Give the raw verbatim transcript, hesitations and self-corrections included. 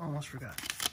almost forgot.